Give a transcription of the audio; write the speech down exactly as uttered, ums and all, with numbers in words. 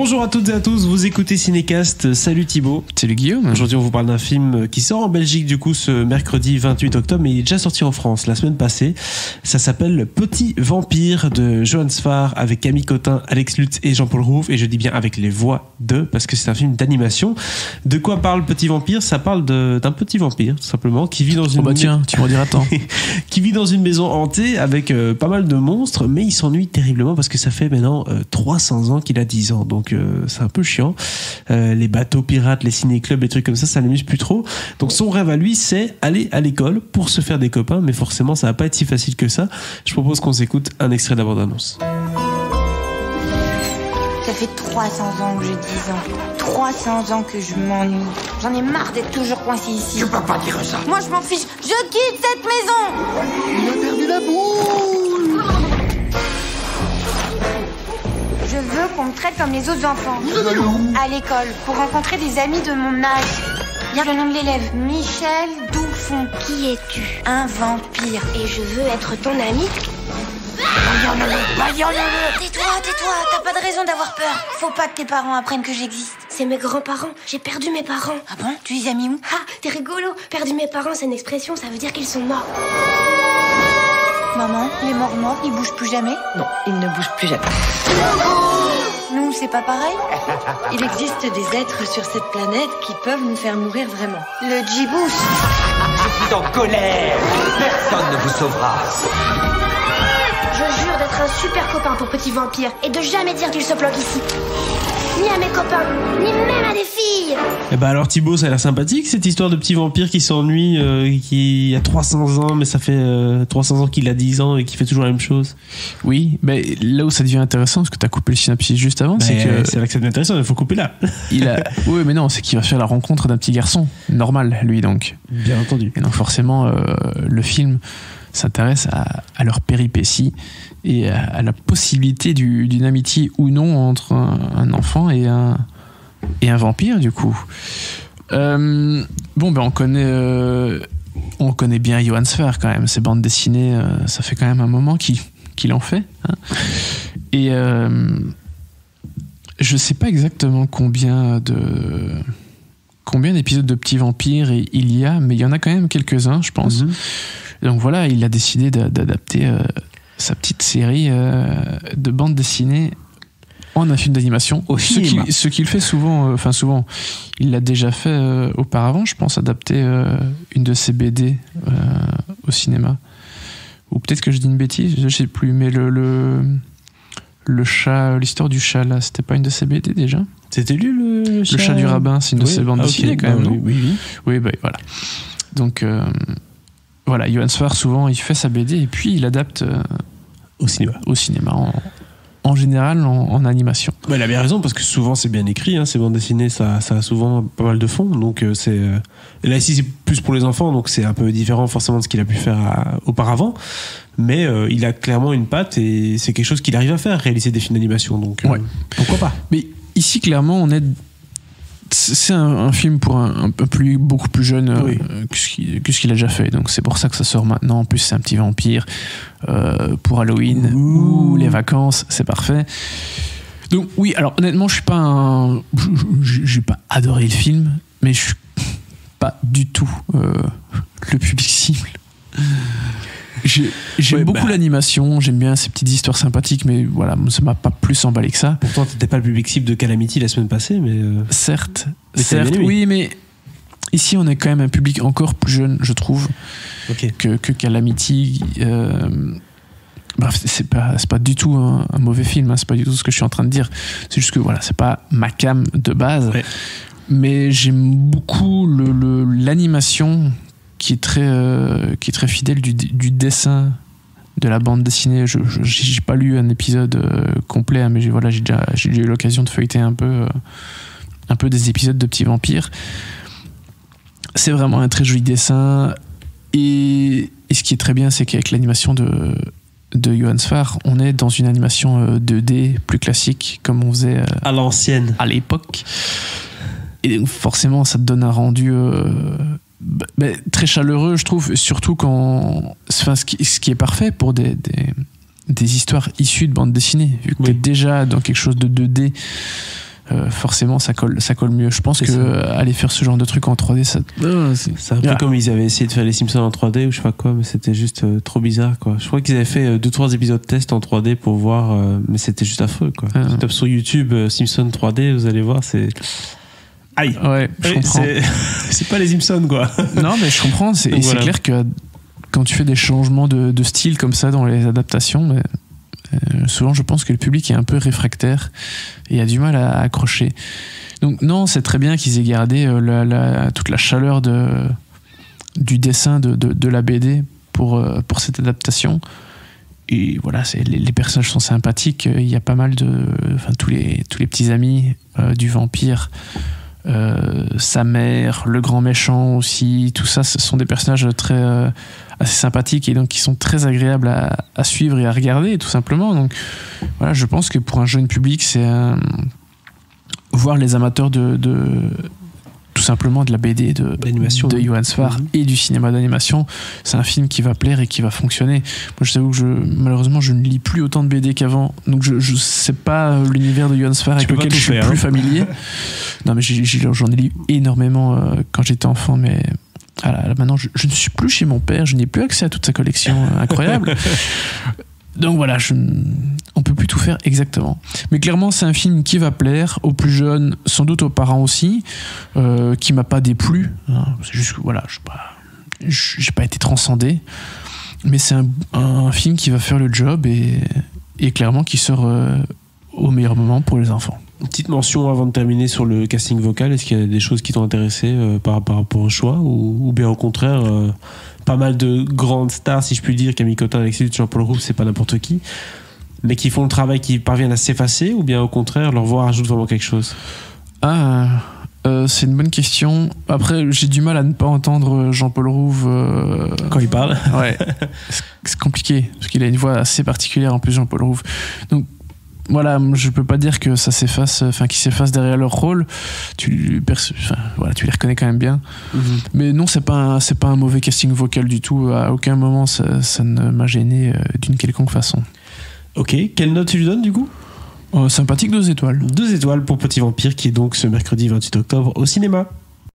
Bonjour à toutes et à tous, vous écoutez Cinécast, salut Thibaut. Salut Guillaume. Aujourd'hui on vous parle d'un film qui sort en Belgique du coup ce mercredi vingt-huit octobre, mais il est déjà sorti en France la semaine passée. Ça s'appelle Le Petit Vampire de Joann Sfar avec Camille Cottin, Alex Lutz et Jean-Paul Rouve, et je dis bien avec les voix d'eux parce que c'est un film d'animation. De quoi parle Petit Vampire? Ça parle de, d'un petit vampire tout simplement qui vit dans une... Oh bah tiens, tu m'en diras tant. Qui vit dans une maison hantée avec euh, pas mal de monstres, mais il s'ennuie terriblement parce que ça fait maintenant euh, trois cents ans qu'il a dix ans, donc euh, c'est un peu chiant. Euh, les bateaux pirates, les ciné-clubs, les trucs comme ça, ça l'amuse plus trop. Donc son rêve à lui, c'est aller à l'école pour se faire des copains, mais forcément ça va pas être si facile que ça. Je propose qu'on s'écoute un extrait de la bande-annonce. Ça fait trois cents ans que j'ai dix ans. trois cents ans que je m'ennuie. J'en ai marre d'être toujours coincé ici. Tu peux pas dire ça. Moi, je m'en fiche. Je quitte cette maison. Il a perdu la boule. Je veux qu'on me traite comme les autres enfants. À l'école, pour rencontrer des amis de mon âge. Bien le nom de l'élève. Michel Doufon. Qui es-tu? Un vampire. Et je veux être ton ami. Tais-toi, tais-toi, t'as pas de raison d'avoir peur. Faut pas que tes parents apprennent que j'existe. C'est mes grands-parents, j'ai perdu mes parents. Ah bon? Tu les as mis où? Ah, t'es rigolo. Perdu mes parents, c'est une expression, ça veut dire qu'ils sont morts. Maman, les morts morts, ils bougent plus jamais? Non, ils ne bougent plus jamais. Nous, c'est pas pareil. Il existe des êtres sur cette planète qui peuvent nous faire mourir vraiment. Le Gibbous. Je suis en colère. Personne ne vous sauvera. Je jure d'être un super copain pour Petit Vampire et de jamais dire qu'il se planque ici. Ni à mes copains, ni même à des filles. Et bah alors Thibaut, ça a l'air sympathique cette histoire de Petit Vampire qui s'ennuie, euh, qui a trois cents ans, mais ça fait euh, trois cents ans qu'il a dix ans et qui fait toujours la même chose. Oui, mais là où ça devient intéressant, parce que t'as coupé le synopsis juste avant, bah c'est que... C'est là que ça devient intéressant, il faut couper là. Il a... Oui, mais non, c'est qu'il va faire la rencontre d'un petit garçon, normal, lui donc. Bien entendu. Et donc forcément, euh, le film... s'intéresse à, à leur péripétie et à, à la possibilité du, d'une amitié ou non entre un, un enfant et un, et un vampire du coup. Euh, bon ben on connaît euh, on connaît bien Joann Sfar quand même, ses bandes dessinées, euh, ça fait quand même un moment qu'il, qu'il en fait. Hein. Et euh, je sais pas exactement combien de combien d'épisodes de Petit Vampire il y a, mais il y en a quand même quelques-uns je pense. Mm-hmm. Donc voilà, il a décidé d'adapter euh, sa petite série euh, de bande dessinée en un film d'animation. Au ce, qu'il, ce qu'il fait souvent, enfin euh, souvent, il l'a déjà fait euh, auparavant, je pense, adapter euh, une de ses B D euh, au cinéma. Ou peut-être que je dis une bêtise, je sais plus, mais le, le, le chat, l'histoire du chat, là, c'était pas une de ses B D déjà? C'était lui le, le chat? Le Chat du Rabbin, c'est une oui, de ses bandes ah, dessinées okay, quand même, non? Oui, oui, oui. Oui, bah, voilà. Donc... Euh, Voilà, Joann Sfar, souvent, il fait sa B D et puis il adapte euh, au cinéma, au cinéma en, en général, en, en animation. Bah, il a bien raison, parce que souvent, c'est bien écrit, hein, ces bandes dessinées, ça, ça a souvent pas mal de fond. Donc, euh, c'est, euh, là, ici, c'est plus pour les enfants, donc c'est un peu différent forcément de ce qu'il a pu faire à, auparavant. Mais euh, il a clairement une patte et c'est quelque chose qu'il arrive à faire, réaliser des films d'animation. Donc, euh, ouais. Pourquoi pas? Mais ici, clairement, on est... C'est un, un film pour un, un peu plus, beaucoup plus jeune oui. euh, que, ce qu'il, que ce qu'il a déjà fait. Donc c'est pour ça que ça sort maintenant. En plus, c'est un petit vampire euh, pour Halloween ou les vacances. C'est parfait. Donc oui, alors honnêtement, je suis pas un... J'ai pas adoré le film, mais je suis pas du tout euh, le public cible. J'ai, j'aime ouais, beaucoup bah... l'animation, j'aime bien ces petites histoires sympathiques, mais voilà, ça m'a pas plus emballé que ça. Pourtant, t'étais pas le public cible de Calamity la semaine passée, mais... Euh... Certes, mais certes, oui, mais ici, on est quand même un public encore plus jeune, je trouve, okay. que, que Calamity. Euh... Bref, c'est pas, c'est pas du tout un, un mauvais film, hein, c'est pas du tout ce que je suis en train de dire. C'est juste que, voilà, c'est pas ma came de base, ouais. Mais j'aime beaucoup le, le, l'animation... qui est très euh, qui est très fidèle du, du dessin de la bande dessinée. Je, je j'ai pas lu un épisode euh, complet, hein, mais j'ai voilà j'ai déjà j'ai eu l'occasion de feuilleter un peu euh, un peu des épisodes de Petit Vampire. C'est vraiment un très joli dessin et, et ce qui est très bien, c'est qu'avec l'animation de de Joann Sfar, on est dans une animation euh, deux D plus classique comme on faisait euh, à l'ancienne à l'époque. Et forcément, ça te donne un rendu euh, Ben, très chaleureux, je trouve, surtout quand enfin, ce, qui, ce qui est parfait pour des, des, des histoires issues de bandes dessinées, vu que oui. T'es déjà dans quelque chose de deux D euh, forcément ça colle, ça colle mieux. Je pense que euh, aller faire ce genre de truc en trois D, ça... c'est un peu comme ils avaient essayé de faire les Simpsons en trois D ou je sais pas quoi, mais c'était juste euh, trop bizarre quoi. Je crois qu'ils avaient fait deux trois épisodes test en trois D pour voir, euh, mais c'était juste affreux quoi. Ah, tu tapes sur YouTube euh, Simpsons trois D, vous allez voir, c'est... Aïe. Ouais, je comprends. C'est pas les Simpsons quoi. Non mais je comprends, c'est voilà. Clair que quand tu fais des changements de, de style comme ça dans les adaptations, mais, euh, souvent je pense que le public est un peu réfractaire et a du mal à, à accrocher. Donc non, c'est très bien qu'ils aient gardé euh, la, la, toute la chaleur de, du dessin de, de, de la B D pour, euh, pour cette adaptation. Et voilà, les, les personnages sont sympathiques. Il y a pas mal de... Enfin, tous les, tous les petits amis euh, du vampire, euh, sa mère, le grand méchant aussi, tout ça, ce sont des personnages très... Euh, assez sympathiques et donc qui sont très agréables à, à suivre et à regarder tout simplement. Donc voilà, je pense que pour un jeune public, c'est un... voir les amateurs de, de tout simplement de la B D de, de Joann Sfar, mmh, et du cinéma d'animation, c'est un film qui va plaire et qui va fonctionner. Moi je t'avoue que je, malheureusement je ne lis plus autant de B D qu'avant, donc je ne sais pas l'univers de Joann Sfar avec lequel je suis faire, plus hein. familier. Non mais j'en ai, ai lu énormément euh, quand j'étais enfant, mais ah là, là, maintenant, je, je ne suis plus chez mon père, je n'ai plus accès à toute sa collection euh, incroyable. Donc voilà, je, on ne peut plus tout faire exactement. Mais clairement, c'est un film qui va plaire aux plus jeunes, sans doute aux parents aussi, euh, qui ne m'a pas déplu. Hein, c'est juste que voilà, je n'ai pas été transcendé. Mais c'est un, un film qui va faire le job et, et clairement qui sort euh, au meilleur moment pour les enfants. Une petite mention avant de terminer sur le casting vocal. Est-ce qu'il y a des choses qui t'ont intéressé euh, par, par rapport au choix ou, ou bien au contraire, euh, pas mal de grandes stars, si je puis dire, Camille Cottin, Alex Lutz, Jean-Paul Rouve, c'est pas n'importe qui, mais qui font le travail, qui parviennent à s'effacer ou bien au contraire, leur voix rajoute vraiment quelque chose? Ah, euh, c'est une bonne question. Après, j'ai du mal à ne pas entendre Jean-Paul Rouve euh... quand il parle. Ouais, c'est compliqué parce qu'il a une voix assez particulière en plus, Jean-Paul Rouve. Donc voilà, je peux pas dire que ça s'efface, enfin qu'ils s'effacent derrière leur rôle. Tu, enfin, voilà, tu les reconnais quand même bien. Mm-hmm. Mais non, c'est pas, c'est pas un mauvais casting vocal du tout. À aucun moment, ça, ça ne m'a gêné d'une quelconque façon. Ok, quelle note tu lui donnes du coup? euh, Sympathique, deux étoiles. Deux étoiles pour Petit Vampire, qui est donc ce mercredi vingt-huit octobre au cinéma.